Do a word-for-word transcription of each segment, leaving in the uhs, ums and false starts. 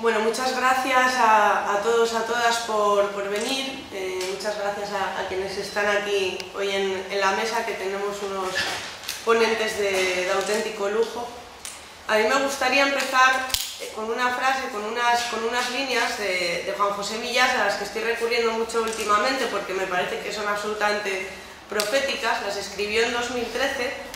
Bueno, muchas gracias a, a todos, a todas por, por venir, eh, muchas gracias a, a quienes están aquí hoy en, en la mesa, que tenemos unos ponentes de, de auténtico lujo. A mí me gustaría empezar con una frase, con unas, con unas líneas de, de Juan José Millas, a las que estoy recurriendo mucho últimamente porque me parece que son absolutamente proféticas. Las escribió en dos mil trece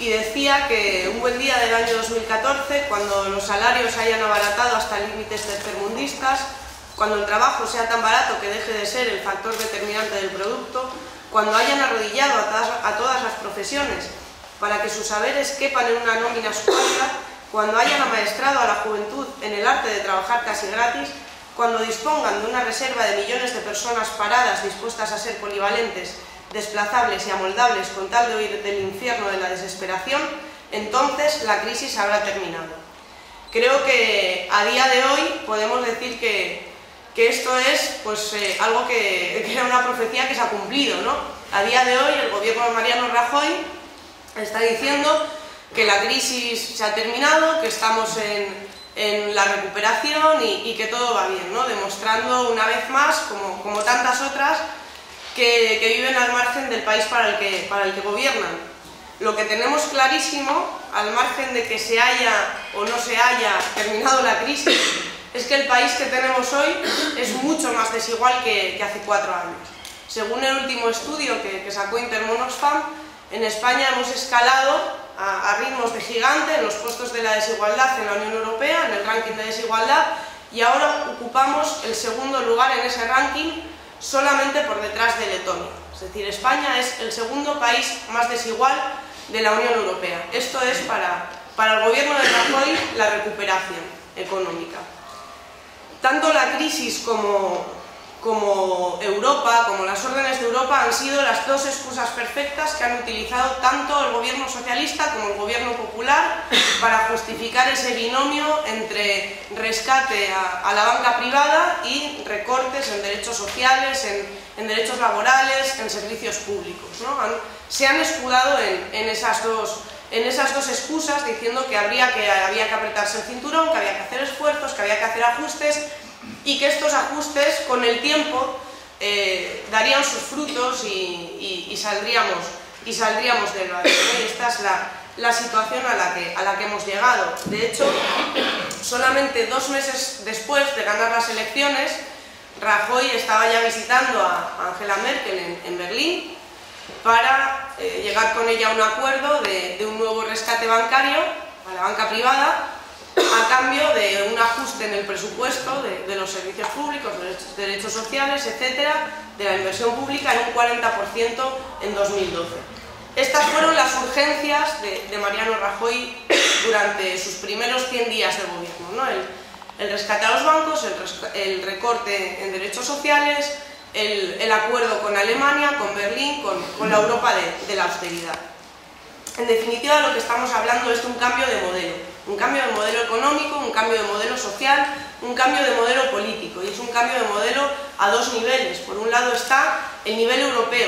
y decía que un buen día del año dos mil catorce, cuando los salarios hayan abaratado hasta límites tercermundistas, cuando el trabajo sea tan barato que deje de ser el factor determinante del producto, cuando hayan arrodillado a todas, a todas las profesiones para que sus saberes quepan en una nómina superior, cuando hayan amaestrado a la juventud en el arte de trabajar casi gratis, cuando dispongan de una reserva de millones de personas paradas dispuestas a ser polivalentes, desplazables y amoldables con tal de huir del infierno de la desesperación, entonces la crisis habrá terminado. Creo que a día de hoy podemos decir que, que esto es pues, eh, algo que, que era una profecía que se ha cumplido, ¿no? A día de hoy el gobierno de Mariano Rajoy está diciendo que la crisis se ha terminado, que estamos en, en la recuperación y, y que todo va bien, ¿no? Demostrando una vez más, como, como tantas otras, que, que viven al margen del país para el, que, para el que gobiernan. Lo que tenemos clarísimo, al margen de que se haya o no se haya terminado la crisis, es que el país que tenemos hoy es mucho más desigual que, que hace cuatro años. Según el último estudio que, que sacó Intermón Oxfam, en España hemos escalado a ritmos de gigante en los puestos de la desigualdad en la Unión Europea, en el ranking de desigualdad, y ahora ocupamos el segundo lugar en ese ranking solamente por detrás de Letonia. Es decir, España es el segundo país más desigual de la Unión Europea. Esto es para, para el gobierno de Rajoy la recuperación económica. Tanto la crisis como, como Europa, como las órdenes de Europa han sido las dos excusas perfectas que han utilizado tanto el gobierno socialista como el gobierno popular para justificar ese binomio entre rescate a, a la banca privada y recortes en derechos sociales, en, en derechos laborales, en servicios públicos, ¿no? Han, se han escudado en, en, esas dos, en esas dos excusas diciendo que, habría que había que apretarse el cinturón, que había que hacer esfuerzos, que había que hacer ajustes, y que estos ajustes con el tiempo eh, darían sus frutos y, y, y, saldríamos, y saldríamos del barrio, ¿no? Y esta es la, la situación a la, que, a la que hemos llegado. De hecho, solamente dos meses después de ganar las elecciones, Rajoy estaba ya visitando a Angela Merkel en, en Berlín para eh, llegar con ella a un acuerdo de, de un nuevo rescate bancario a la banca privada, a cambio de un ajuste en el presupuesto de, de los servicios públicos, de los derechos sociales, etcétera, de la inversión pública en un cuarenta por ciento en dos mil doce. Estas fueron las urgencias de, de Mariano Rajoy durante sus primeros cien días de gobierno, ¿no? El, el rescate a los bancos, el, el recorte en derechos sociales, el, el acuerdo con Alemania, con Berlín, con, con la Europa de, de la austeridad. En definitiva, lo que estamos hablando es de un cambio de modelo. Un cambio de modelo económico, un cambio de modelo social, un cambio de modelo político, y es un cambio de modelo a dos niveles. Por un lado está el nivel europeo,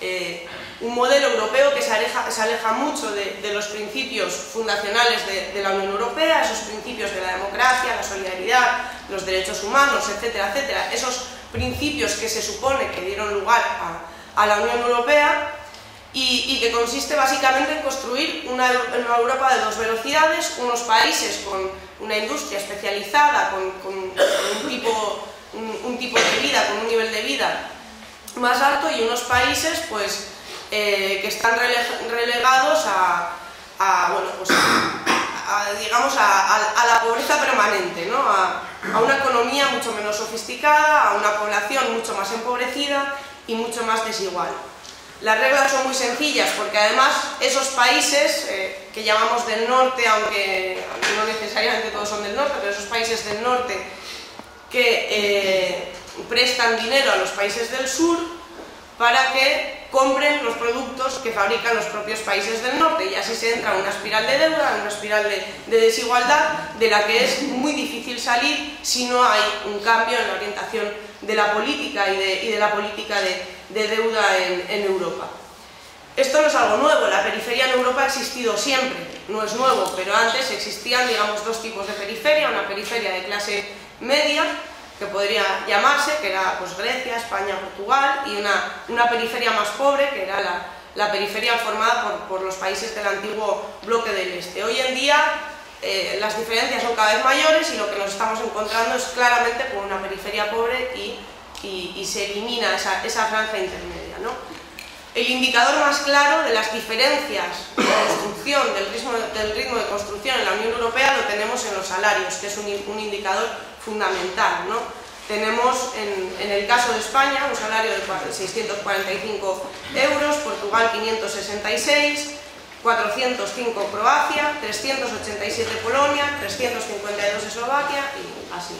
eh, un modelo europeo que se aleja, se aleja mucho de, de los principios fundacionales de, de la Unión Europea, esos principios de la democracia, la solidaridad, los derechos humanos, etcétera, etcétera, esos principios que se supone que dieron lugar a, a la Unión Europea. Y, y que consiste básicamente en construir una, una Europa de dos velocidades, unos países con una industria especializada, con, con, con un, tipo, un, un tipo de vida, con un nivel de vida más alto, y unos países pues, eh, que están relegados a, a, bueno, pues a, a, digamos a, a, a la pobreza permanente, ¿no? a, a una economía mucho menos sofisticada, a una población mucho más empobrecida y mucho más desigual. Las reglas son muy sencillas porque además esos países eh, que llamamos del norte, aunque no necesariamente todos son del norte, pero esos países del norte que eh, prestan dinero a los países del sur para que compren los productos que fabrican los propios países del norte, y así se entra en una espiral de deuda, en una espiral de, de desigualdad de la que es muy difícil salir si no hay un cambio en la orientación de la política y de, y de la política de de deuda en, en Europa. Esto no es algo nuevo, la periferia en Europa ha existido siempre, no es nuevo, pero antes existían, digamos, dos tipos de periferia, una periferia de clase media, que podría llamarse, que era pues, Grecia, España, Portugal, y una, una periferia más pobre, que era la, la periferia formada por, por los países del antiguo bloque del Este. Hoy en día eh, las diferencias son cada vez mayores y lo que nos estamos encontrando es claramente con una periferia pobre y, y, y se elimina esa, esa franja intermedia, ¿no? El indicador más claro de las diferencias de construcción, del ritmo, del ritmo de construcción en la Unión Europea lo tenemos en los salarios, que es un, un indicador fundamental, ¿no? Tenemos en, en el caso de España un salario de seiscientos cuarenta y cinco euros, Portugal quinientos sesenta y seis, cuatrocientos cinco Croacia, trescientos ochenta y siete Polonia, trescientos cincuenta y dos Eslovaquia y así.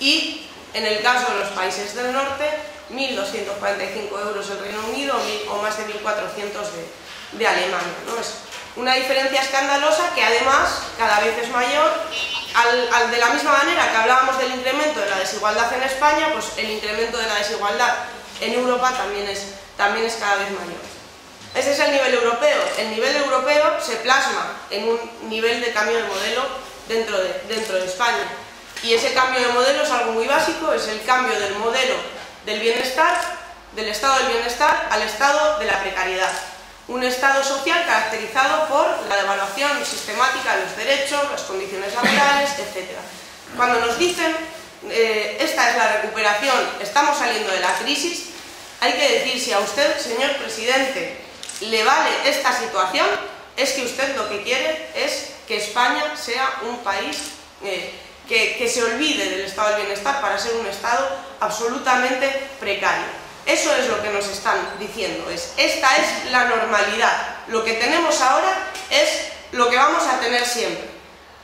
Y en el caso de los países del norte, mil doscientos cuarenta y cinco euros el Reino Unido o más de mil cuatrocientos de, de Alemania, ¿no? Es una diferencia escandalosa que además cada vez es mayor. Al, al, de la misma manera que hablábamos del incremento de la desigualdad en España, pues el incremento de la desigualdad en Europa también es, también es cada vez mayor. Ese es el nivel europeo. El nivel europeo se plasma en un nivel de cambio de modelo dentro de, dentro de España. Y ese cambio de modelo es algo muy básico, es el cambio del modelo del bienestar, del estado del bienestar al estado de la precariedad. Un estado social caracterizado por la devaluación sistemática de los derechos, las condiciones laborales, etcétera. Cuando nos dicen, eh, esta es la recuperación, estamos saliendo de la crisis, hay que decir, si a usted, señor presidente, le vale esta situación, es que usted lo que quiere es que España sea un país eh, Que, que se olvide del estado del bienestar para ser un estado absolutamente precario. Eso es lo que nos están diciendo, es, esta es la normalidad, lo que tenemos ahora es lo que vamos a tener siempre.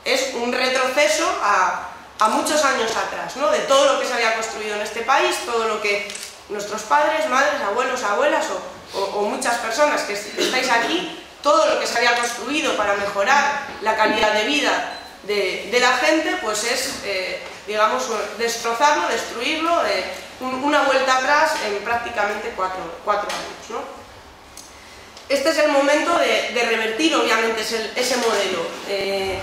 Es un retroceso a, a muchos años atrás, ¿no? De todo lo que se había construido en este país, todo lo que nuestros padres, madres, abuelos, abuelas o, o, o muchas personas que estáis aquí, todo lo que se había construido para mejorar la calidad de vida De, de la gente, pues es, eh, digamos, destrozarlo, destruirlo, eh, un, una vuelta atrás en prácticamente cuatro, cuatro años, ¿no? Este es el momento de, de revertir, obviamente, ese, ese modelo. Eh,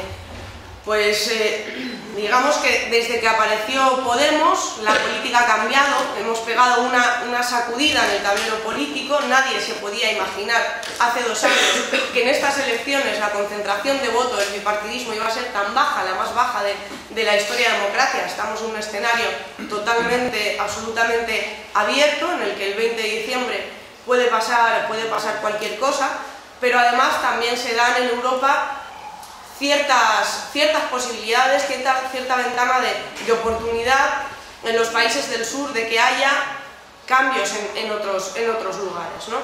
pues, eh, digamos que desde que apareció Podemos, la política ha cambiado, hemos pegado una, una sacudida en el tablero político. Nadie se podía imaginar hace dos años que en estas elecciones la concentración de votos del bipartidismo iba a ser tan baja, la más baja de, de la historia de la democracia. Estamos en un escenario totalmente, absolutamente abierto, en el que el veinte de diciembre puede pasar, puede pasar cualquier cosa, pero además también se dan en Europa Ciertas, ciertas posibilidades, cierta, cierta ventana de, de oportunidad en los países del sur de que haya cambios en, en, otros, en otros lugares, ¿no?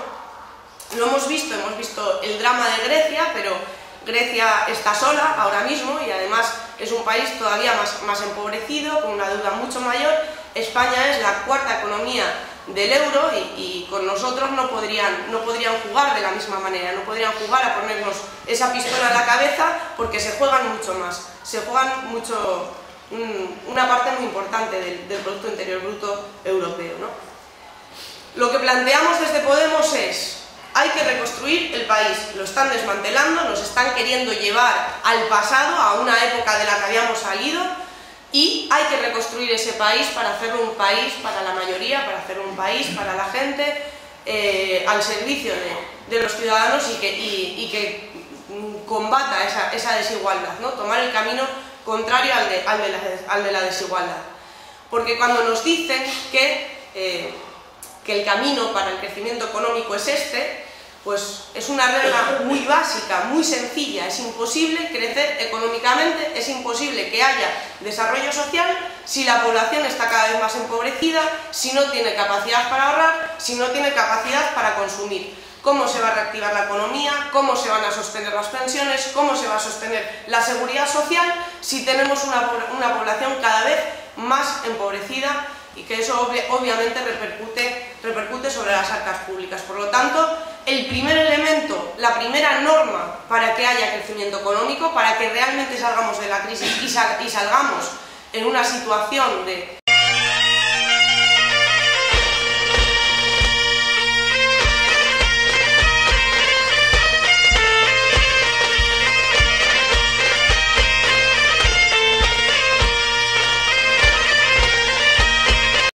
Lo hemos visto, hemos visto el drama de Grecia, pero Grecia está sola ahora mismo y además es un país todavía más, más empobrecido, con una deuda mucho mayor. España es la cuarta economía del euro y, y con nosotros no podrían, no podrían jugar de la misma manera, no podrían jugar a ponernos esa pistola en la cabeza porque se juegan mucho más, se juegan mucho, un, una parte muy importante del, del Producto Interior Bruto europeo, ¿no? Lo que planteamos desde Podemos es, hay que reconstruir el país, lo están desmantelando, nos están queriendo llevar al pasado, a una época de la que habíamos salido, y hay que reconstruir ese país para hacerlo un país para la mayoría, para hacerlo un país para la gente, eh, al servicio de, de los ciudadanos y que, y, y que combata esa, esa desigualdad, ¿no? Tomar el camino contrario al de, al de, la, al de la desigualdad. Porque cuando nos dicen que, eh, que el camino para el crecimiento económico es este, pues es una regla muy básica, muy sencilla, es imposible crecer económicamente, es imposible que haya desarrollo social si la población está cada vez más empobrecida, si no tiene capacidad para ahorrar, si no tiene capacidad para consumir. ¿Cómo se va a reactivar la economía? ¿Cómo se van a sostener las pensiones? ¿Cómo se va a sostener la seguridad social si tenemos una, una población cada vez más empobrecida? Y que eso obviamente repercute, repercute sobre las arcas públicas. Por lo tanto, el primer elemento, la primera norma para que haya crecimiento económico, para que realmente salgamos de la crisis y, sal y salgamos en una situación de,